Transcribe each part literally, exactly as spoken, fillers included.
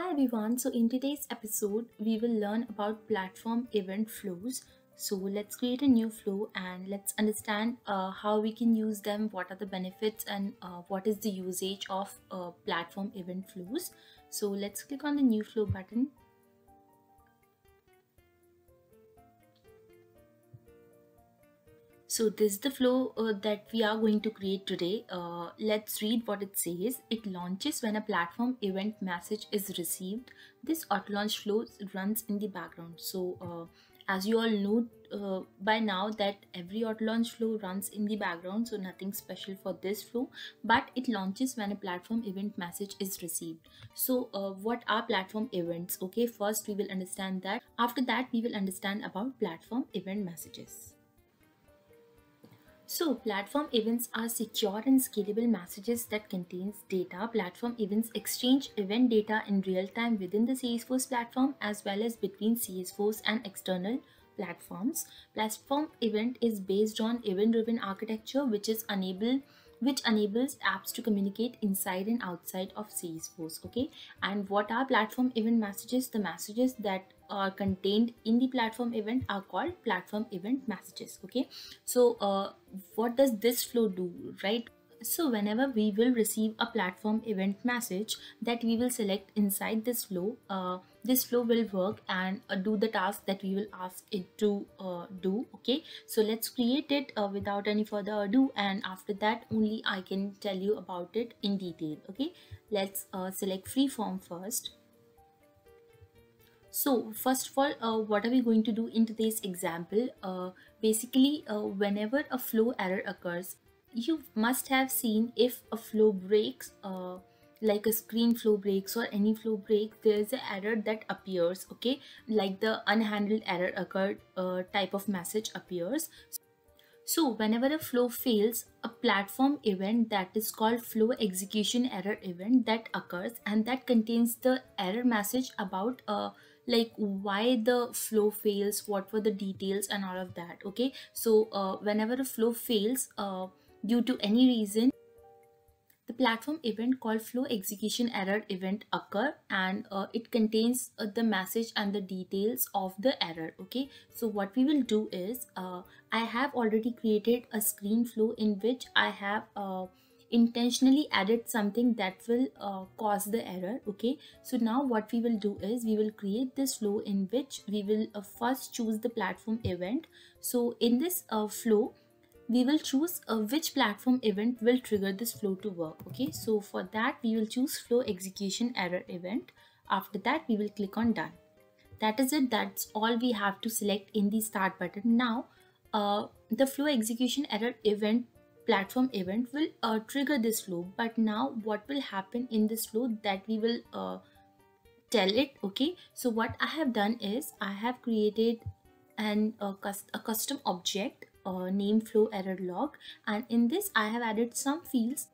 Hi everyone, so in today's episode, we will learn about platform event flows. So let's create a new flow and let's understand uh, how we can use them, what are the benefits and uh, what is the usage of uh, platform event flows. So let's click on the new flow button. So this is the flow uh, that we are going to create today. Uh, let's read what it says. It launches when a platform event message is received. This auto launch flow runs in the background. So uh, as you all know uh, by now that every auto launch flow runs in the background. So nothing special for this flow, but it launches when a platform event message is received. So uh, what are platform events? Okay, first we will understand that. After that, we will understand about platform event messages. So platform events are secure and scalable messages that contains data. Platform events exchange event data in real time within the Salesforce platform as well as between Salesforce and external platforms. Platform event is based on event-driven architecture which is enable, which enables apps to communicate inside and outside of Salesforce. Okay, and what are platform event messages? The messages that are contained in the platform event are called platform event messages. Okay, so uh, what does this flow do, right? So whenever we will receive a platform event message that we will select inside this flow, uh, this flow will work and uh, do the task that we will ask it to uh, do. Okay, so let's create it uh, without any further ado, and after that only I can tell you about it in detail. Okay, let's uh, select free form first. So first of all, uh, what are we going to do in today's example? Uh, basically, uh, whenever a flow error occurs, you must have seen if a flow breaks, uh, like a screen flow breaks or any flow break, there is an error that appears, okay? Like the unhandled error occurred uh, type of message appears. So whenever a flow fails, a platform event that is called flow execution error event that occurs, and that contains the error message about uh, like why the flow fails, what were the details and all of that. Okay, so uh, whenever a flow fails uh, due to any reason, the platform event called flow execution error event occur, and uh, it contains uh, the message and the details of the error. Okay, so what we will do is uh, I have already created a screen flow in which I have uh, intentionally added something that will uh, cause the error. Okay, so now what we will do is we will create this flow in which we will uh, first choose the platform event. So in this uh, flow we will choose uh, which platform event will trigger this flow to work. Okay, so for that we will choose flow execution error event. After that we will click on done. That is it, that's all we have to select in the start button. Now uh, the flow execution error event platform event will uh, trigger this flow, but now what will happen in this flow that we will uh, tell it. Okay, so what I have done is I have created an uh, cust a custom object uh, named flow error log, and in this I have added some fields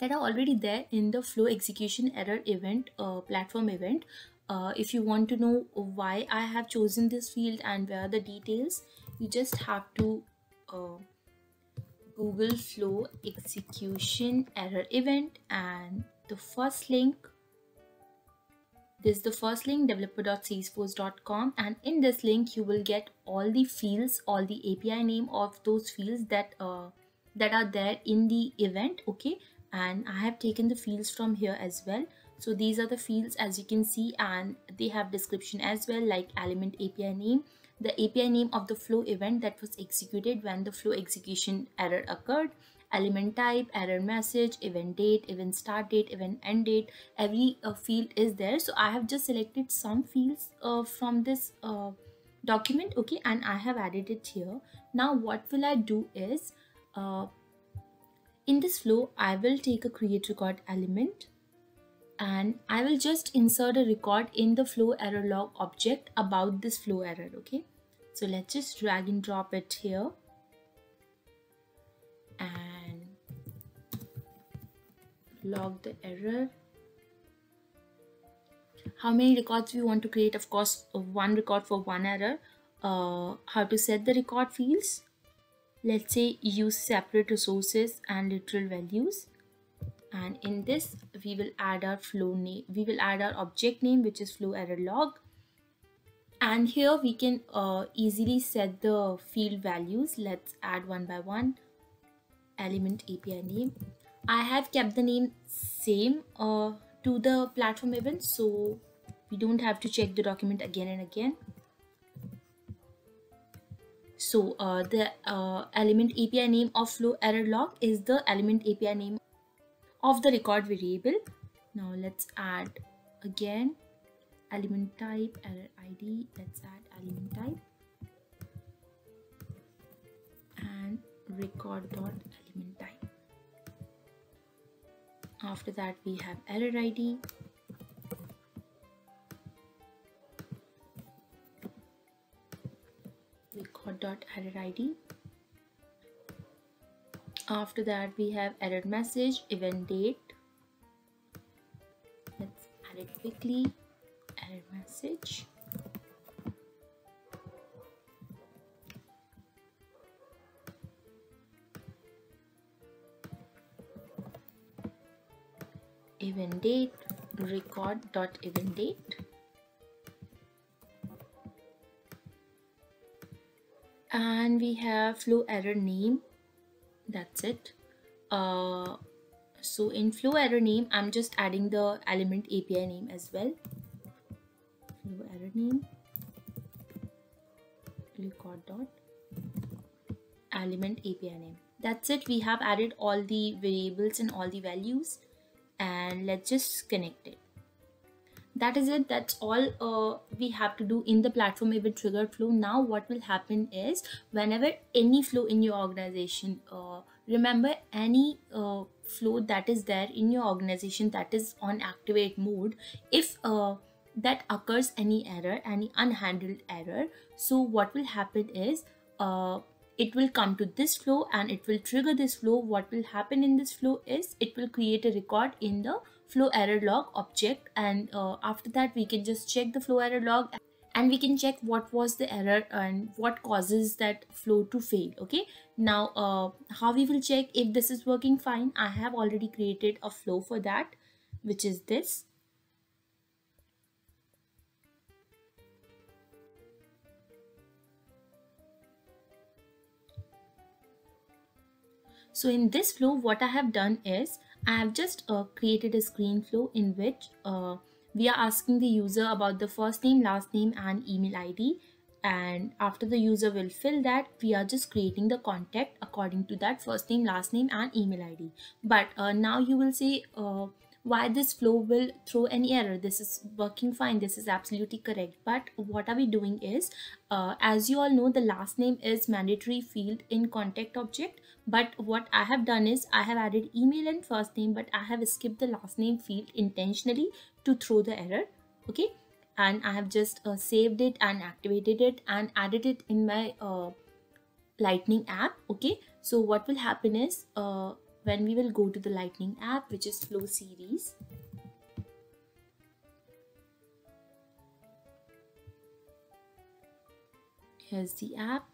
that are already there in the flow execution error event uh, platform event. Uh, if you want to know why I have chosen this field and where are the details, you just have to uh, Google flow execution error event, and the first link, this is the first link, developer dot salesforce dot com, and in this link you will get all the fields, all the A P I name of those fields that uh, that are there in the event. Okay, and I have taken the fields from here as well. So these are the fields as you can see, and they have description as well, like element A P I name, the A P I name of the flow event that was executed when the flow execution error occurred, element type, error message, event date, event start date, event end date, every uh, field is there. So I have just selected some fields uh, from this uh, document, okay, and I have added it here. Now what will I do is, uh, in this flow, I will take a create record element, and I will just insert a record in the flow error log object about this flow error. Okay, so let's just drag and drop it here, and log the error. How many records we want to create? Of course, one record for one error. Uh, how to set the record fields? Let's say use separate resources and literal values. and in this we will add our flow name, we will add our object name, which is flow error log, and here we can uh, easily set the field values. Let's add one by one. Element A P I name, I have kept the name same uh, to the platform event, so we don't have to check the document again and again. So uh, the uh, element A P I name of flow error log is the element A P I name of the record variable. Now let's add again element type, error I D. Let's add element type and record dot element type. After that we have error I D. Record dot error I D. After that we have error message, event date. Let's add it quickly. Error message. Event date, record dot event date. And we have flow error name. That's it. Uh, so in flow error name, I'm just adding the element A P I name as well. Flow error name, record dot element A P I name. That's it. We have added all the variables and all the values, and let's just connect it. That is it. That's all uh, we have to do in the platform event trigger flow. Now what will happen is, whenever any flow in your organization, uh, remember any uh, flow that is there in your organization that is on activate mode, if uh, that occurs any error, any unhandled error, so what will happen is, uh, it will come to this flow and it will trigger this flow. What will happen in this flow is, it will create a record in the flow error log object, and uh, after that we can just check the flow error log and we can check what was the error and what causes that flow to fail. Okay, now uh, how we will check if this is working fine? I have already created a flow for that, which is this. So in this flow, what I have done is, I have just uh, created a screen flow in which uh, we are asking the user about the first name, last name and email I D, and after the user will fill that, we are just creating the contact according to that first name, last name and email I D. But uh, now you will say uh, why this flow will throw any error. This is working fine, this is absolutely correct. But what are we doing is, uh, as you all know, the last name is mandatory field in contact object, but what I have done is, I have added email and first name, but I have skipped the last name field intentionally to throw the error. Okay, and I have just uh, saved it and activated it and added it in my uh, Lightning app. Okay, so what will happen is, uh, when we will go to the Lightning app, which is flow series, here's the app.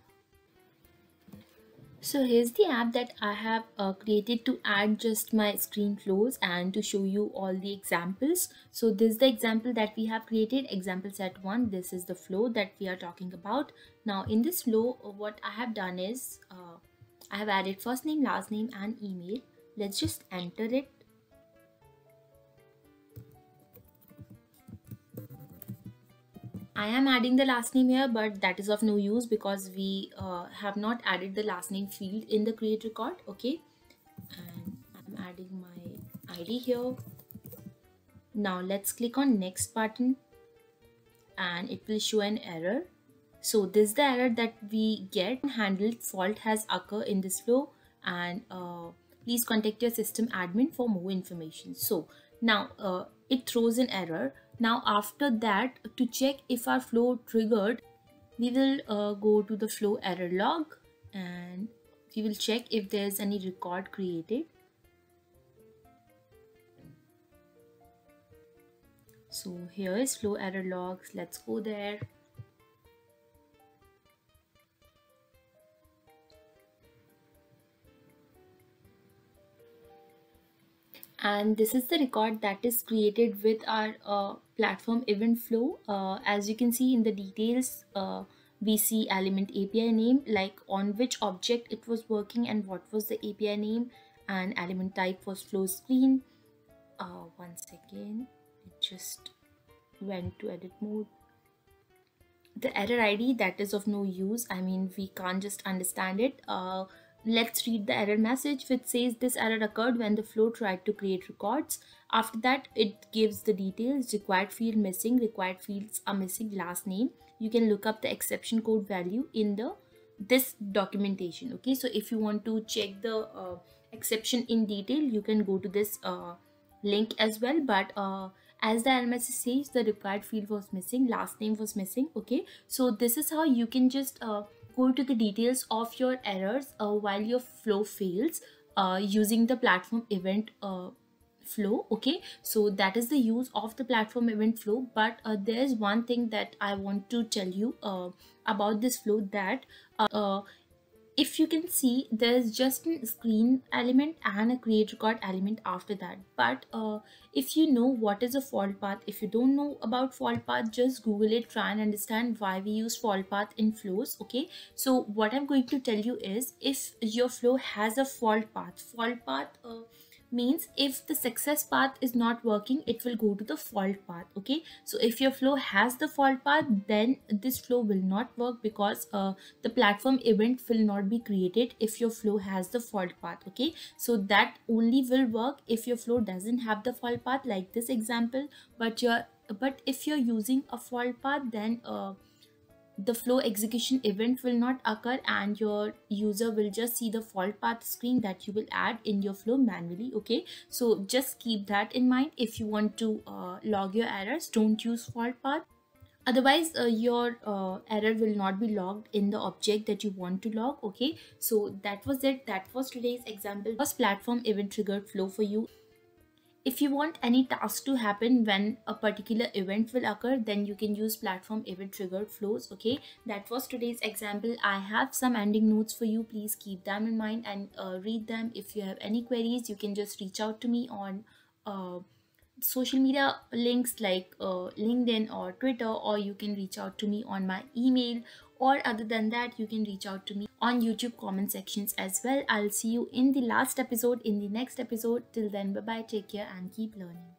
So here's the app that I have uh, created to add just my screen flows and to show you all the examples. So this is the example that we have created, example set one. This is the flow that we are talking about. Now in this flow, what I have done is, uh, I have added first name, last name and email. Let's just enter it. I am adding the last name here, but that is of no use because we uh, have not added the last name field in the create record. Okay, and I'm adding my I D here. Now let's click on next button and it will show an error. So this is the error that we get, handled fault has occurred in this flow, and uh, please contact your system admin for more information. So now uh, it throws an error. Now after that, to check if our flow triggered, we will uh, go to the flow error log and we will check if there is any record created. So here is flow error logs. Let's go there. and this is the record that is created with our uh, platform event flow. Uh, as you can see in the details, uh, we see element A P I name, like on which object it was working and what was the A P I name, and element type was flow screen. Uh, one second, it just went to edit mode. The error I D, that is of no use. I mean, we can't just understand it. Uh, let's read the error message, which says this error occurred when the flow tried to create records. After that, it gives the details: required field missing, required fields are missing, last name. You can look up the exception code value in the this documentation. Okay, so if you want to check the uh, exception in detail, you can go to this uh, link as well. But uh, as the error message says, the required field was missing, last name was missing. Okay, so this is how you can just uh, go to the details of your errors uh, while your flow fails uh, using the platform event uh, flow. Okay, so that is the use of the platform event flow. But uh, there is one thing that I want to tell you uh, about this flow, that uh, if you can see, there is just a screen element and a create record element after that. But uh, if you know what is a fault path, if you don't know about fault path, just Google it, try and understand why we use fault path in flows. Okay, so what I'm going to tell you is, if your flow has a fault path, fault path uh, means if the success path is not working, it will go to the fault path. Okay, so if your flow has the fault path, then this flow will not work, because uh, the platform event will not be created if your flow has the fault path. Okay, so that only will work if your flow doesn't have the fault path, like this example. But you're but if you're using a fault path, then uh, the flow execution event will not occur, and your user will just see the fault path screen that you will add in your flow manually. Okay, so just keep that in mind. If you want to uh, log your errors, don't use fault path, otherwise uh, your uh, error will not be logged in the object that you want to log. Okay, so that was it. That was today's example. First platform event triggered flow for you. If you want any task to happen when a particular event will occur, then you can use platform event triggered flows. Okay, that was today's example. I have some ending notes for you. Please keep them in mind and uh, read them. If you have any queries, you can just reach out to me on uh, social media links like uh, LinkedIn or Twitter, or you can reach out to me on my email, or other than that, you can reach out to me on YouTube comment sections as well. I'll see you in the last episode, in the next episode. Till then, bye bye, take care and keep learning.